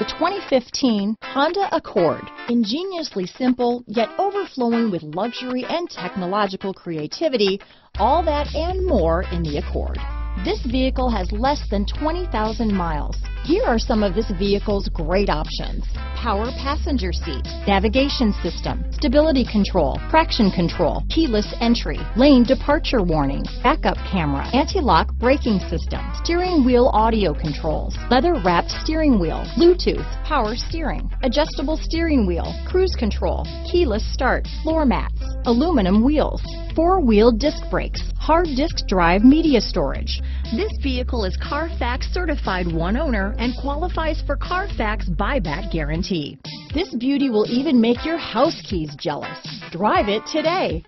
The 2015 Honda Accord. Ingeniously simple, yet overflowing with luxury and technological creativity, all that and more in the Accord. This vehicle has less than 20,000 miles. Here are some of this vehicle's great options: power passenger seat, navigation system, stability control, traction control, keyless entry, lane departure warning, backup camera, anti-lock braking system, steering wheel audio controls, leather-wrapped steering wheel, Bluetooth, power steering, adjustable steering wheel, cruise control, keyless start, floor mats, aluminum wheels, four-wheel disc brakes, hard disk drive media storage. This vehicle is Carfax certified one owner and qualifies for Carfax buyback guarantee. This beauty will even make your house keys jealous. Drive it today.